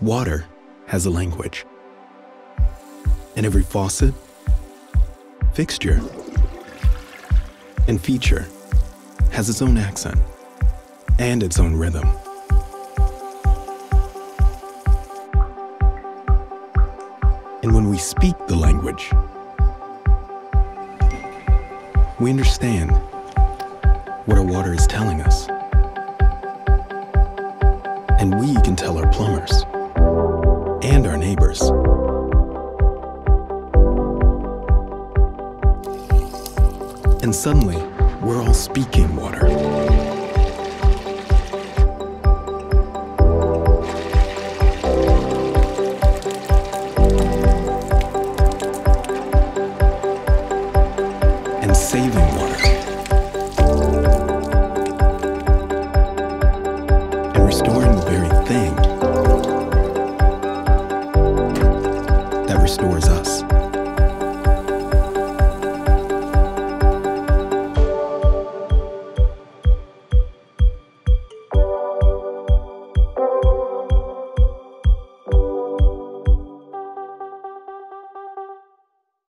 Water has a language. And every faucet, fixture, and feature has its own accent and its own rhythm. And when we speak the language, we understand what our water is telling us. And we can tell our plumbers and our neighbors. And suddenly, we're all speaking water.